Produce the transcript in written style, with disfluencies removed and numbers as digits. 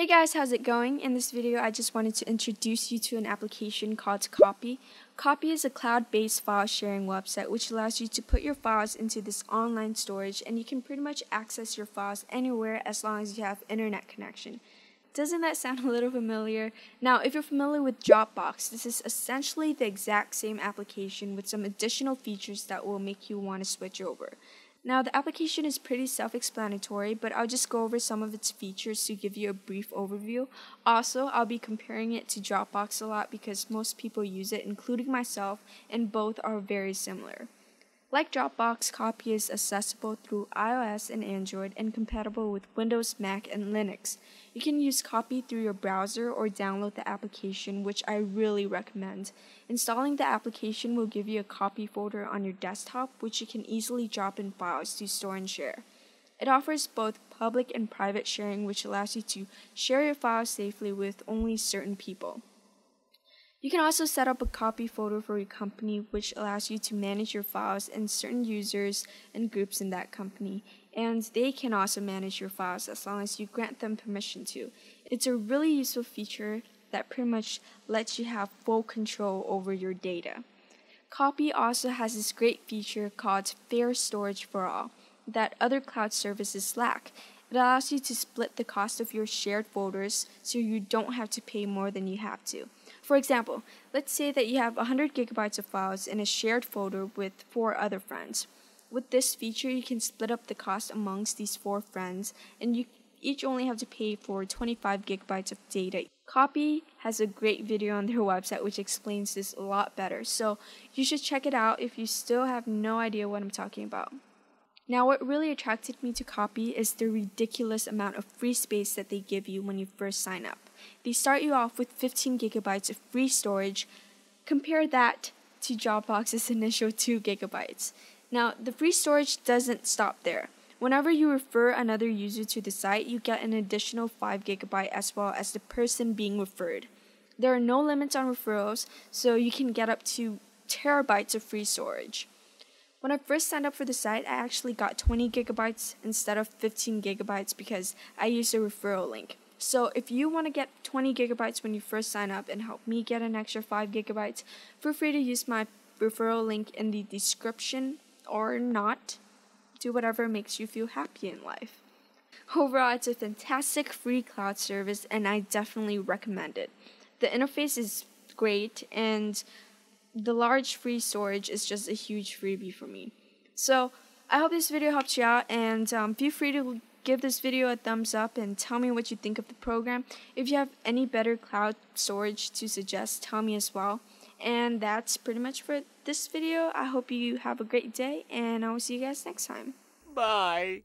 Hey guys, how's it going? In this video, I just wanted to introduce you to an application called Copy. Copy is a cloud-based file sharing website which allows you to put your files into this online storage, and you can pretty much access your files anywhere as long as you have internet connection. Doesn't that sound a little familiar? Now, if you're familiar with Dropbox, this is essentially the exact same application with some additional features that will make you want to switch over. Now, the application is pretty self-explanatory, but I'll just go over some of its features to give you a brief overview. Also, I'll be comparing it to Dropbox a lot because most people use it, including myself, and both are very similar. Like Dropbox, Copy is accessible through iOS and Android and compatible with Windows, Mac, and Linux. You can use Copy through your browser or download the application, which I really recommend. Installing the application will give you a Copy folder on your desktop, which you can easily drop in files to store and share. It offers both public and private sharing, which allows you to share your files safely with only certain people. You can also set up a copy folder for your company, which allows you to manage your files and certain users and groups in that company. And they can also manage your files as long as you grant them permission to. It's a really useful feature that pretty much lets you have full control over your data. Copy also has this great feature called Fair Storage for All that other cloud services lack. It allows you to split the cost of your shared folders so you don't have to pay more than you have to. For example, let's say that you have 100 gigabytes of files in a shared folder with 4 other friends. With this feature, you can split up the cost amongst these 4 friends, and you each only have to pay for 25 gigabytes of data. Copy has a great video on their website which explains this a lot better, so you should check it out if you still have no idea what I'm talking about. Now, what really attracted me to Copy is the ridiculous amount of free space that they give you when you first sign up. They start you off with 15 gigabytes of free storage. Compare that to Dropbox's initial 2 gigabytes. Now, the free storage doesn't stop there. Whenever you refer another user to the site, you get an additional 5 gigabyte as well as the person being referred. There are no limits on referrals, so you can get up to terabytes of free storage. When I first signed up for the site, I actually got 20 gigabytes instead of 15 gigabytes because I used a referral link. So if you want to get 20 gigabytes when you first sign up and help me get an extra 5 gigabytes, feel free to use my referral link in the description or not. Do whatever makes you feel happy in life. Overall, it's a fantastic free cloud service and I definitely recommend it. The interface is great and the large free storage is just a huge freebie for me. So I hope this video helped you out, and feel free to give this video a thumbs up and tell me what you think of the program. If you have any better cloud storage to suggest, tell me as well. And that's pretty much for this video. I hope you have a great day, and I will see you guys next time. Bye.